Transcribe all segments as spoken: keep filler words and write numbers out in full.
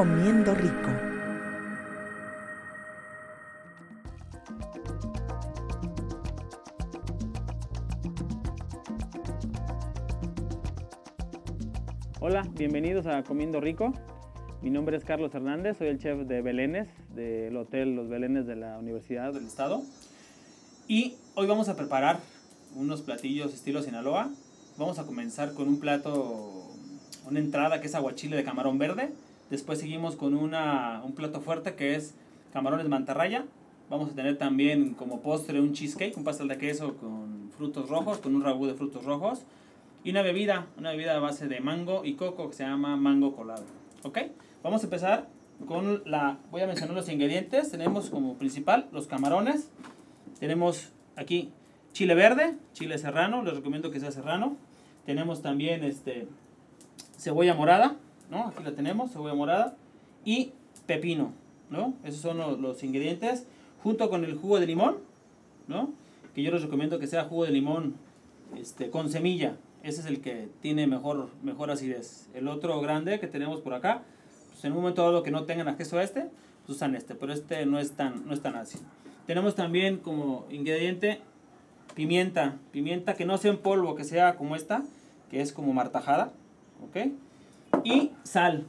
Comiendo Rico. Hola, bienvenidos a Comiendo Rico. Mi nombre es Carlos Hernández, soy el chef de Belénes, del Hotel Los Belénes de la Universidad del Estado. Y hoy vamos a preparar unos platillos estilo Sinaloa. Vamos a comenzar con un plato, una entrada que es aguachile de camarón verde. Después seguimos con una, un plato fuerte que es camarones mantarraya. Vamos a tener también como postre un cheesecake, un pastel de queso con frutos rojos, con un ragú de frutos rojos. Y una bebida, una bebida a base de mango y coco que se llama mango colado. ¿Ok? Vamos a empezar con la... Voy a mencionar los ingredientes. Tenemos como principal los camarones. Tenemos aquí chile verde, chile serrano. Les recomiendo que sea serrano. Tenemos también este... cebolla morada, ¿no? Aquí la tenemos, cebolla morada y pepino, ¿no? Esos son los, los ingredientes, junto con el jugo de limón, ¿no? Que yo les recomiendo que sea jugo de limón este, con semilla. Ese es el que tiene mejor, mejor acidez. El otro grande que tenemos por acá, pues en un momento dado que no tengan acceso a este, pues usan este, pero este no es tan, no es tan ácido. Tenemos también como ingrediente pimienta, pimienta que no sea en polvo, que sea como esta, que es como martajada. ¿Okay? Y sal,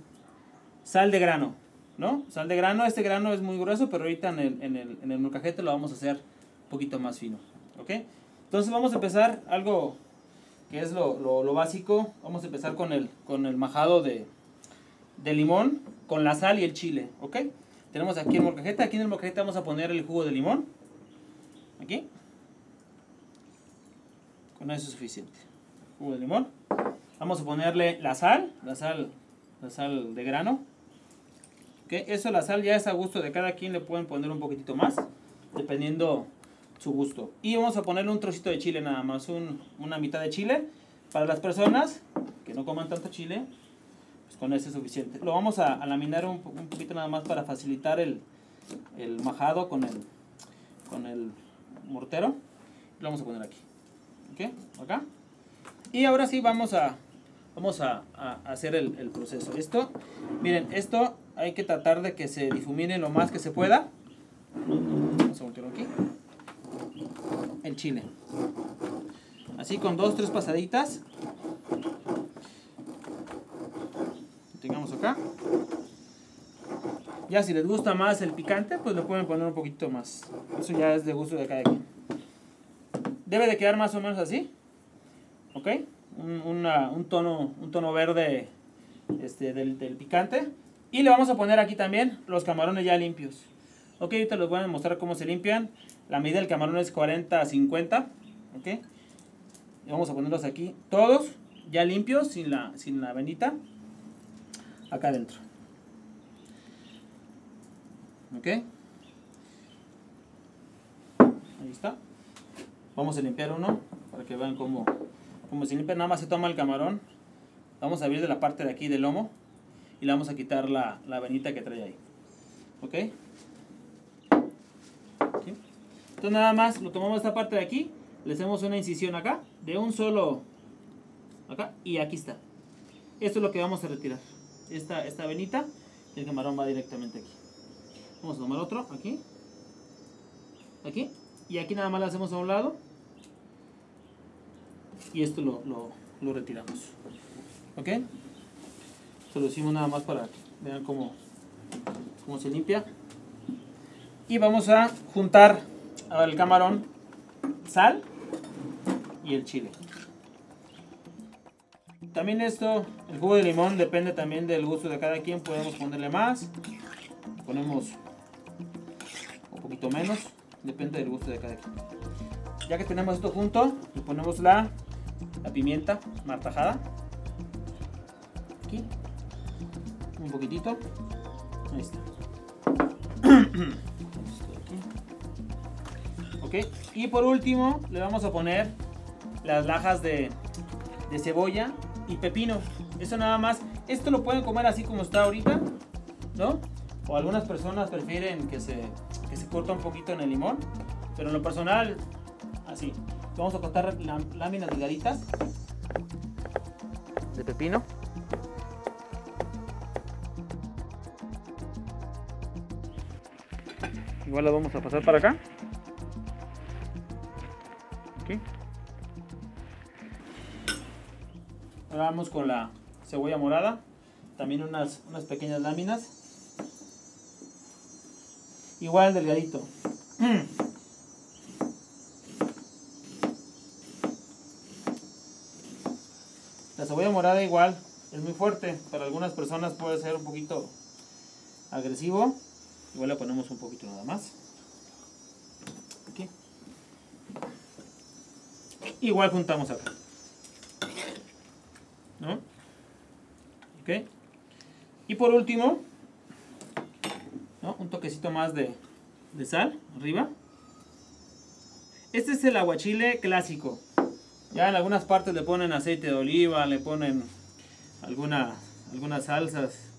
sal de grano, ¿no? Sal de grano, este grano es muy grueso, pero ahorita en el, en el, en el molcajete lo vamos a hacer un poquito más fino, ¿ok? Entonces vamos a empezar algo que es lo, lo, lo básico. Vamos a empezar con el, con el majado de, de limón, con la sal y el chile, ¿ok? Tenemos aquí el molcajete, aquí en el molcajete vamos a poner el jugo de limón, aquí, con eso es suficiente, jugo de limón. Vamos a ponerle la sal, la sal, la sal de grano. ¿Okay? Eso, la sal ya es a gusto de cada quien, le pueden poner un poquitito más, dependiendo su gusto. Y vamos a ponerle un trocito de chile nada más, un, una mitad de chile. Para las personas que no coman tanto chile, pues con eso es suficiente. Lo vamos a, a laminar un, un poquito nada más para facilitar el, el majado con el, con el mortero. Lo vamos a poner aquí, ¿okay? Acá. Y ahora sí vamos a... Vamos a, a hacer el, el proceso. Esto, miren, esto hay que tratar de que se difumine lo más que se pueda. Vamos a voltearlo aquí. El chile. Así con dos, tres pasaditas. Lo tengamos acá. Ya si les gusta más el picante, pues le pueden poner un poquito más. Eso ya es de gusto de cada quien. Debe de quedar más o menos así. ¿Ok? Un, una, un, tono, un tono verde este, del, del picante. Y le vamos a poner aquí también los camarones ya limpios. Ok, ahorita les voy a mostrar cómo se limpian. La medida del camarón es cuarenta a cincuenta. Ok, y vamos a ponerlos aquí todos ya limpios, sin la, sin la venita, acá adentro. Ok, ahí está. Vamos a limpiar uno para que vean cómo... Como se limpia, nada más se toma el camarón. Vamos a abrir de la parte de aquí del lomo y le vamos a quitar la, la venita que trae ahí. ¿Ok? ¿Sí? Entonces nada más lo tomamos esta parte de aquí, le hacemos una incisión acá, de un solo acá, y aquí está. Esto es lo que vamos a retirar. Esta, esta venita, el camarón va directamente aquí. Vamos a tomar otro, aquí. Aquí. Y aquí nada más lo hacemos a un lado. Y esto lo, lo, lo retiramos. ¿Ok? Se lo hicimos nada más para que vean cómo, cómo se limpia. Y vamos a juntar al camarón, sal y el chile. También esto, el jugo de limón depende también del gusto de cada quien. Podemos ponerle más, ponemos un poquito menos, depende del gusto de cada quien. Ya que tenemos esto junto, le ponemos la... la pimienta martajada aquí un poquitito, ahí está. Ok, y por último le vamos a poner las lajas de, de cebolla y pepino. Eso nada más, esto lo pueden comer así como está ahorita, ¿no? O algunas personas prefieren que se, que se corta un poquito en el limón, pero en lo personal así. Vamos a cortar láminas delgaditas de pepino. Igual la vamos a pasar para acá. Aquí. Ahora vamos con la cebolla morada. También unas, unas pequeñas láminas. Igual delgadito. Mm. La cebolla morada igual es muy fuerte, para algunas personas puede ser un poquito agresivo. Igual la ponemos un poquito nada más. Aquí. Igual juntamos acá. ¿No? Ok. Y por último, ¿no?, un toquecito más de, de sal arriba. Este es el aguachile clásico. Ya en algunas partes le ponen aceite de oliva, le ponen alguna, algunas salsas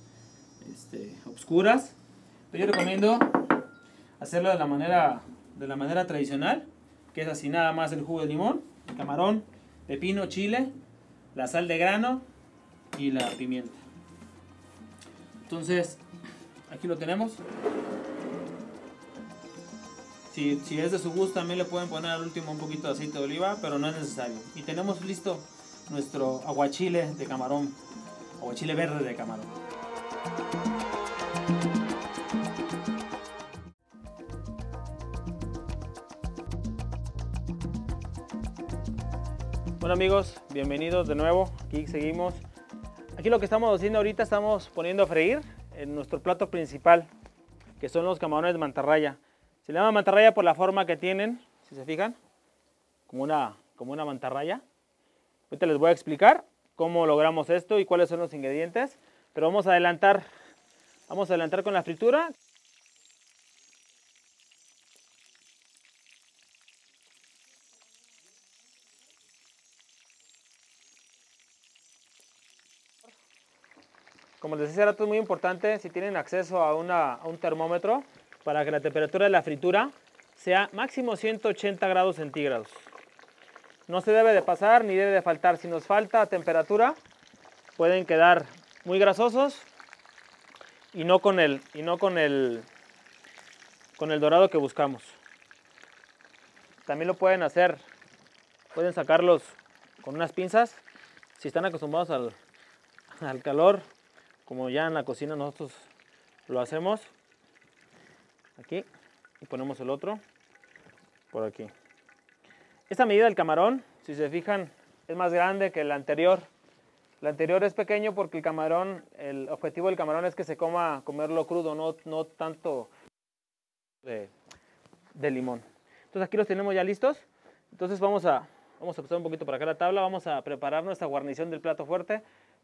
este, obscuras. Pero yo recomiendo hacerlo de la, manera, de la manera tradicional, que es así nada más: el jugo de limón, camarón, pepino, chile, la sal de grano y la pimienta. Entonces, aquí lo tenemos. Si, si es de su gusto, también le pueden poner al último un poquito de aceite de oliva, pero no es necesario. Y tenemos listo nuestro aguachile de camarón, aguachile verde de camarón. Bueno amigos, bienvenidos de nuevo. Aquí seguimos. Aquí lo que estamos haciendo ahorita, estamos poniendo a freír en nuestro plato principal, que son los camarones de mantarraya. Se le llama mantarraya por la forma que tienen, si se fijan, como una, como una mantarraya. Ahorita les voy a explicar cómo logramos esto y cuáles son los ingredientes, pero vamos a adelantar, vamos a adelantar con la fritura. Como les decía, esto es muy importante, si tienen acceso a, una, a un termómetro, para que la temperatura de la fritura sea máximo ciento ochenta grados centígrados. No se debe de pasar ni debe de faltar. Si nos falta temperatura, pueden quedar muy grasosos y no con el, y no con el, con el dorado que buscamos. También lo pueden hacer, pueden sacarlos con unas pinzas. Si están acostumbrados al, al calor, como ya en la cocina nosotros lo hacemos, aquí, y ponemos el otro por aquí. Esta medida del camarón, si se fijan, es más grande que la anterior. La anterior es pequeño porque el camarón, el objetivo del camarón es que se coma, comerlo crudo, no, no tanto de, de limón. Entonces aquí los tenemos ya listos. Entonces vamos a, vamos a pasar un poquito para acá la tabla. Vamos a preparar nuestra guarnición del plato fuerte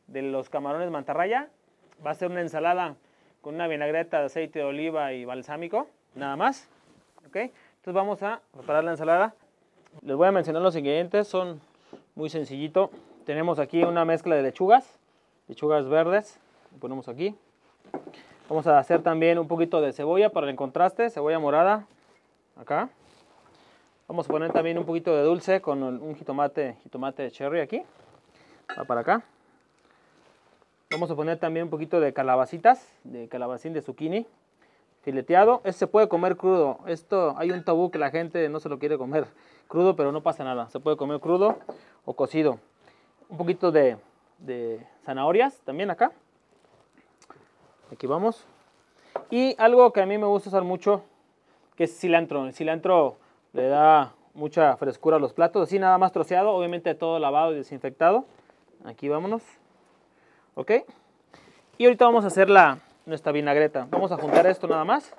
de los camarones mantarraya. Va a ser una ensalada con una vinagreta de aceite de oliva y balsámico, nada más. ¿Okay? Entonces vamos a preparar la ensalada. Les voy a mencionar los ingredientes, son muy sencillito. Tenemos aquí una mezcla de lechugas, lechugas verdes, lo ponemos aquí. Vamos a hacer también un poquito de cebolla para el contraste, cebolla morada, acá. Vamos a poner también un poquito de dulce con un jitomate, jitomate cherry aquí, va para acá. Vamos a poner también un poquito de calabacitas, de calabacín de zucchini, fileteado. Este se puede comer crudo. Esto hay un tabú que la gente no se lo quiere comer crudo, pero no pasa nada. Se puede comer crudo o cocido. Un poquito de, de zanahorias también acá. Aquí vamos. Y algo que a mí me gusta usar mucho, que es cilantro. El cilantro le da mucha frescura a los platos. Así nada más troceado, obviamente todo lavado y desinfectado. Aquí vámonos. ¿Ok? Y ahorita vamos a hacer la, nuestra vinagreta. Vamos a juntar esto nada más.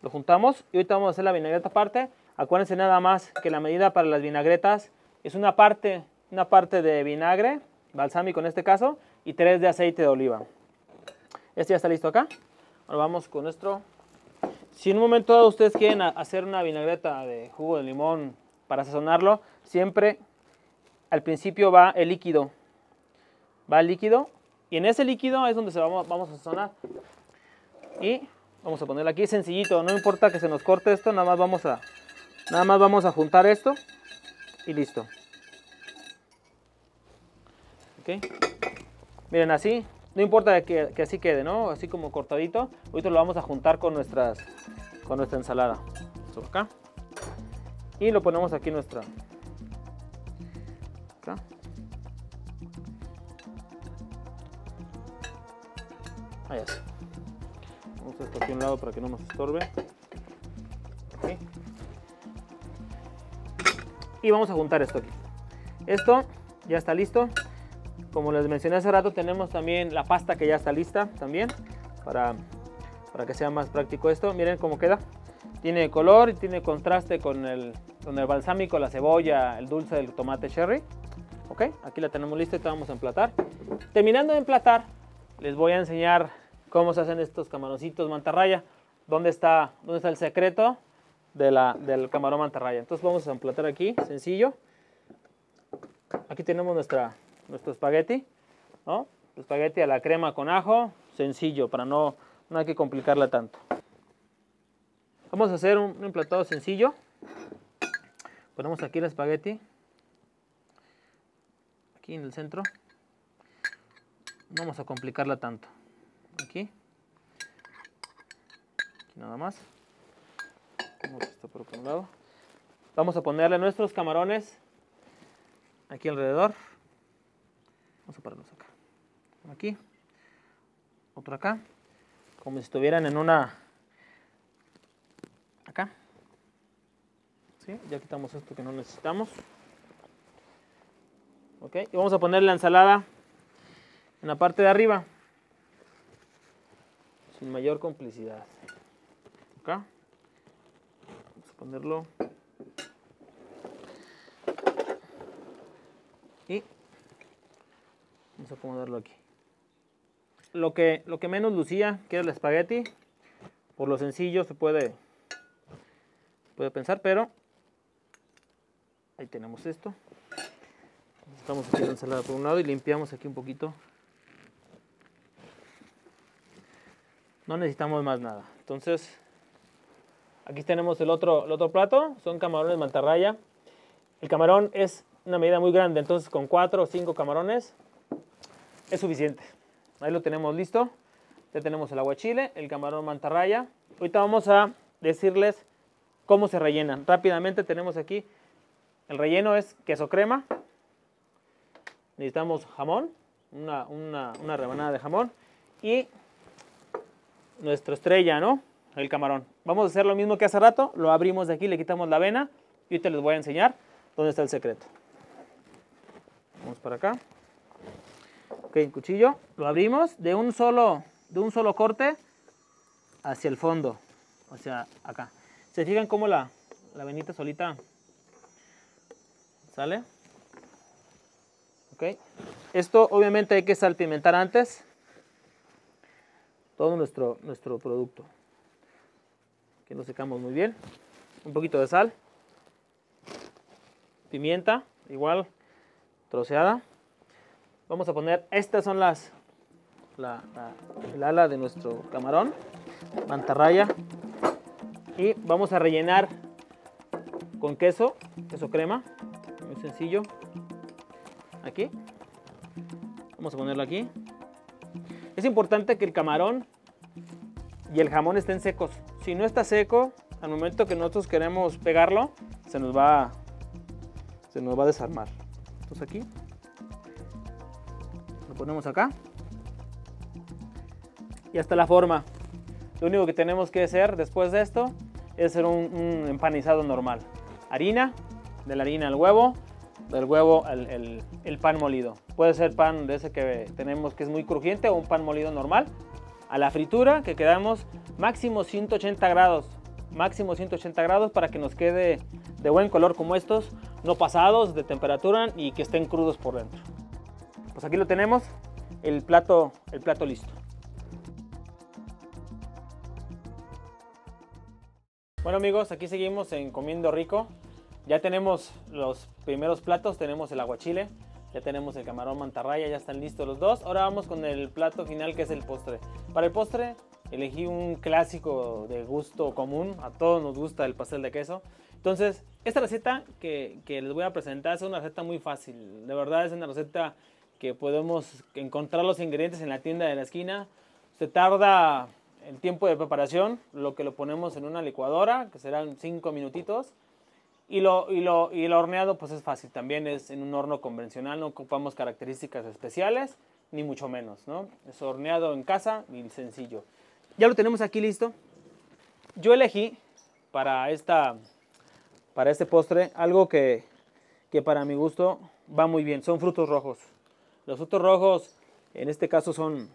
Lo juntamos y ahorita vamos a hacer la vinagreta aparte. Acuérdense nada más que la medida para las vinagretas es una parte, una parte de vinagre, balsámico en este caso, y tres de aceite de oliva. Este ya está listo acá. Ahora vamos con nuestro... Si en un momento dado ustedes quieren hacer una vinagreta de jugo de limón para sazonarlo, siempre... Al principio va el líquido, va el líquido y en ese líquido es donde se vamos, vamos a sazonar. Y vamos a ponerlo aquí sencillito, no importa que se nos corte esto, nada más vamos a, nada más vamos a juntar esto y listo. ¿Okay? Miren así, No importa que, que así quede, ¿no? Así como cortadito. Ahorita lo vamos a juntar con, nuestras, con nuestra ensalada. Esto acá. Y lo ponemos aquí nuestra. Acá. Ahí es. Vamos a esto aquí a un lado para que no nos estorbe. Aquí. Y vamos a juntar esto aquí. Esto ya está listo. Como les mencioné hace rato, tenemos también la pasta que ya está lista también. Para, para que sea más práctico esto. Miren cómo queda. Tiene color y tiene contraste con el, con el balsámico, la cebolla, el dulce del tomate cherry. Ok, aquí la tenemos lista y te vamos a emplatar. Terminando de emplatar, les voy a enseñar cómo se hacen estos camaroncitos mantarraya. Dónde está, dónde está el secreto de la, del camarón mantarraya. Entonces vamos a emplatar aquí, sencillo. Aquí tenemos nuestra, nuestro espagueti, ¿no? Espagueti a la crema con ajo, sencillo, para no, no hay que complicarla tanto. Vamos a hacer un emplatado sencillo. Ponemos aquí el espagueti. Aquí en el centro. No vamos a complicarla tanto. Aquí. Aquí nada más. Vamos a esto por un lado. Vamos a ponerle nuestros camarones aquí alrededor. Vamos a pararlos acá. Aquí. Otro acá. Como si estuvieran en una... Acá. ¿Sí? Ya quitamos esto que no necesitamos. Ok, y vamos a poner la ensalada en la parte de arriba. Sin mayor complicidad. Acá. Vamos a ponerlo. Y vamos a acomodarlo aquí. Lo que, lo que menos lucía, que era el espagueti, por lo sencillo se puede... Puede pensar, pero ahí tenemos esto. Estamos aquí la ensalada por un lado y limpiamos aquí un poquito. No necesitamos más nada. Entonces, aquí tenemos el otro, el otro plato. Son camarones mantarraya. El camarón es una medida muy grande. Entonces, con cuatro o cinco camarones es suficiente. Ahí lo tenemos listo. Ya tenemos el aguachile, el camarón mantarraya. Ahorita vamos a decirles... ¿Cómo se rellenan? Rápidamente tenemos aquí, el relleno es queso crema, necesitamos jamón, una, una, una rebanada de jamón y nuestra estrella, ¿no? El camarón. Vamos a hacer lo mismo que hace rato, lo abrimos de aquí, le quitamos la avena y te les voy a enseñar dónde está el secreto. Vamos para acá. Ok, el cuchillo, lo abrimos de un solo, de un solo corte hacia el fondo, o sea, acá. ¿Se fijan cómo la, la avenita solita sale? Ok. Esto obviamente hay que salpimentar antes todo nuestro, nuestro producto. Aquí lo secamos muy bien. Un poquito de sal. Pimienta, igual troceada. Vamos a poner, estas son las, la, la, el ala de nuestro camarón, mantarraya. Y vamos a rellenar con queso, queso crema, muy sencillo. Aquí. Vamos a ponerlo aquí. Es importante que el camarón y el jamón estén secos. Si no está seco, al momento que nosotros queremos pegarlo, se nos va, se nos va a desarmar. Entonces aquí. Lo ponemos acá. Y hasta la forma. Lo único que tenemos que hacer después de esto es hacer un, un empanizado normal. Harina, de la harina al huevo, del huevo al el, el pan molido. Puede ser pan de ese que tenemos que es muy crujiente o un pan molido normal. A la fritura que quedamos máximo ciento ochenta grados. Máximo ciento ochenta grados para que nos quede de buen color como estos, no pasados de temperatura y que estén crudos por dentro. Pues aquí lo tenemos, el plato, el plato listo. Bueno amigos, aquí seguimos en Comiendo Rico. Ya tenemos los primeros platos, tenemos el aguachile, ya tenemos el camarón mantarraya, ya están listos los dos. Ahora vamos con el plato final que es el postre. Para el postre elegí un clásico de gusto común, a todos nos gusta el pastel de queso. Entonces, esta receta que, que les voy a presentar es una receta muy fácil, de verdad es una receta que podemos encontrar los ingredientes en la tienda de la esquina. Se tarda el tiempo de preparación, lo que lo ponemos en una licuadora, que serán cinco minutitos. Y lo, y, lo, y lo horneado pues es fácil, también es en un horno convencional, no ocupamos características especiales, ni mucho menos, ¿no? Es horneado en casa y sencillo. Ya lo tenemos aquí listo. Yo elegí para, esta, para este postre algo que, que para mi gusto va muy bien, son frutos rojos. Los frutos rojos en este caso son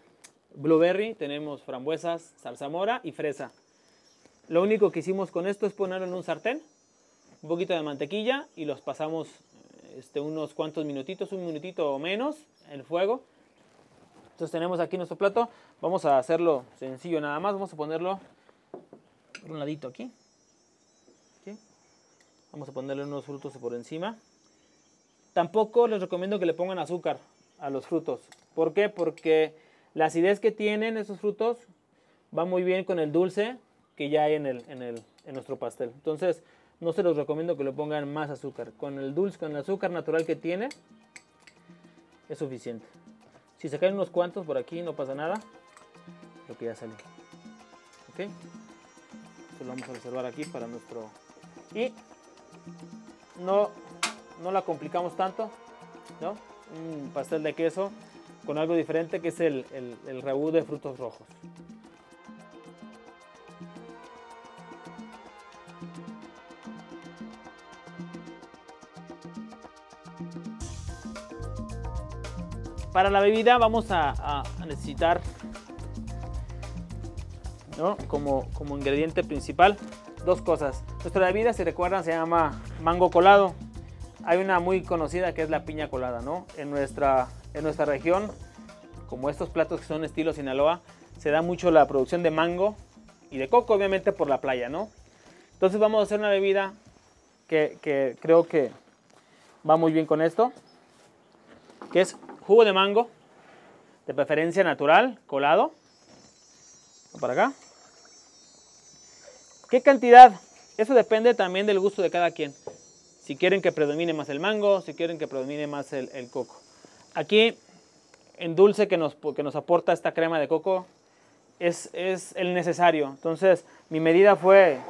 blueberry, tenemos frambuesas, zarzamora y fresa. Lo único que hicimos con esto es ponerlo en un sartén, un poquito de mantequilla y los pasamos este, unos cuantos minutitos, un minutito o menos, el fuego. Entonces tenemos aquí nuestro plato, vamos a hacerlo sencillo nada más, vamos a ponerlo por un ladito aquí. ¿Sí? Vamos a ponerle unos frutos por encima. Tampoco les recomiendo que le pongan azúcar a los frutos. ¿Por qué? Porque la acidez que tienen esos frutos va muy bien con el dulce que ya hay en, el, en, el, en nuestro pastel. Entonces no se los recomiendo que le pongan más azúcar. Con el dulce, con el azúcar natural que tiene, es suficiente. Si se caen unos cuantos por aquí, no pasa nada. Lo que ya salió. ¿Ok? Esto lo vamos a reservar aquí para nuestro... Y no, no la complicamos tanto, ¿no? Un pastel de queso con algo diferente que es el, el, el rabú de frutos rojos. Para la bebida vamos a, a, a necesitar, ¿no? como, como ingrediente principal, dos cosas. Nuestra bebida, si recuerdan, se llama mango colado. Hay una muy conocida que es la piña colada, ¿no? En nuestra, en nuestra región, como estos platos que son estilo Sinaloa, se da mucho la producción de mango y de coco, obviamente por la playa, ¿no? Entonces vamos a hacer una bebida que, que creo que va muy bien con esto, que es jugo de mango, de preferencia natural, colado. Para acá. ¿Qué cantidad? Eso depende también del gusto de cada quien. Si quieren que predomine más el mango, si quieren que predomine más el, el coco. Aquí, el dulce que nos, que nos aporta esta crema de coco es, es el necesario. Entonces, mi medida fue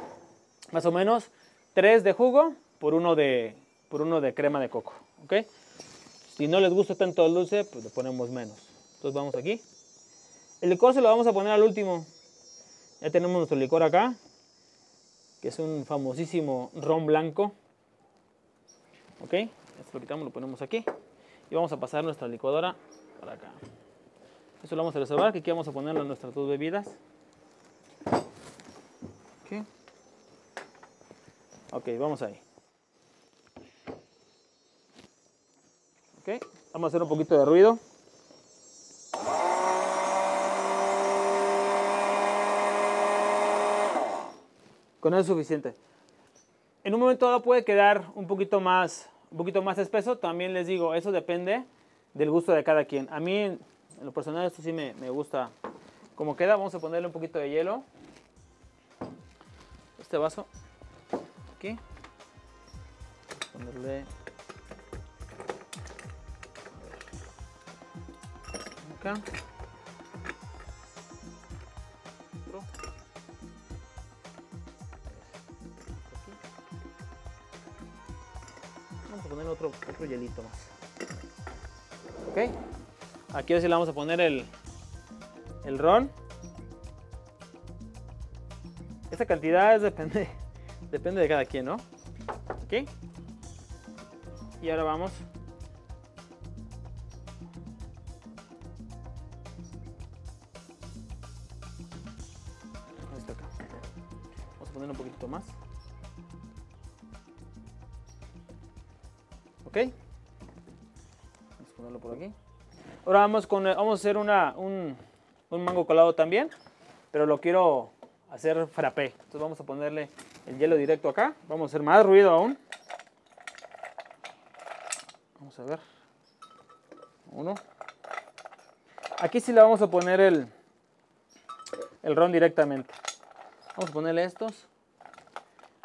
más o menos tres de jugo por uno de, por uno de crema de coco. ¿Ok? Si no les gusta tanto el dulce, pues le ponemos menos. Entonces vamos aquí. El licor se lo vamos a poner al último. Ya tenemos nuestro licor acá, que es un famosísimo ron blanco. Ok, esto lo quitamos, lo ponemos aquí. Y vamos a pasar nuestra licuadora para acá. Eso lo vamos a reservar, que aquí vamos a ponerlo en nuestras dos bebidas. Ok, okay, vamos ahí. Okay. Vamos a hacer un poquito de ruido. Con eso es suficiente. En un momento dado puede quedar un poquito más, un poquito más espeso. También les digo, eso depende del gusto de cada quien. A mí, en lo personal, esto sí me, me gusta como queda. Vamos a ponerle un poquito de hielo. Este vaso. Aquí. Ponerle... Acá. Vamos a poner otro, otro hielito más. Ok. Aquí ahora sí le vamos a poner el, el ron. Esta cantidad es, depende, depende de cada quien, ¿no? Ok. Y ahora vamos. Un poquito más. Ok, vamos a ponerlo por aquí. Ahora vamos con vamos a hacer una, un, un mango colado también, pero lo quiero hacer frappé. Entonces vamos a ponerle el hielo directo acá. Vamos a hacer más ruido aún. Vamos a ver. Uno. Aquí sí le vamos a poner el, el ron directamente. Vamos a ponerle estos.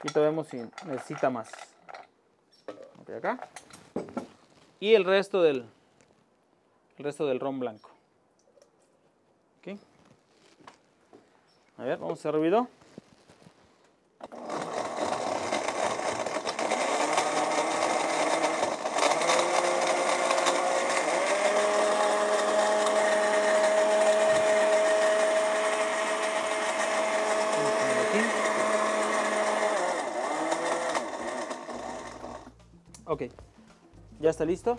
Y te vemos si necesita más. Okay, acá. Y el resto del, el resto del ron blanco. ¿Okay? A ver, vamos a hacer ruido. Ok, ya está listo.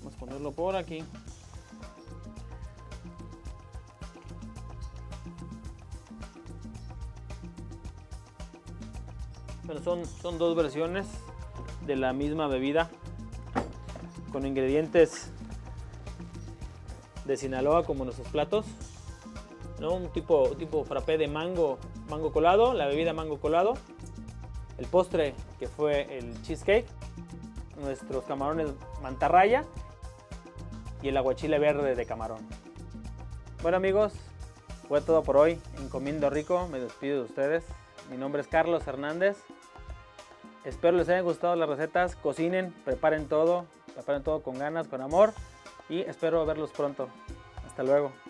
Vamos a ponerlo por aquí. Bueno, son, son dos versiones de la misma bebida con ingredientes de Sinaloa como nuestros platos, ¿no? Un tipo, tipo frappé de mango, mango colado, la bebida mango colado. El postre que fue el cheesecake, nuestros camarones mantarraya y el aguachile verde de camarón. Bueno amigos, fue todo por hoy en Comiendo Rico, me despido de ustedes. Mi nombre es Carlos Hernández, espero les hayan gustado las recetas, cocinen, preparen todo, preparen todo con ganas, con amor y espero verlos pronto. Hasta luego.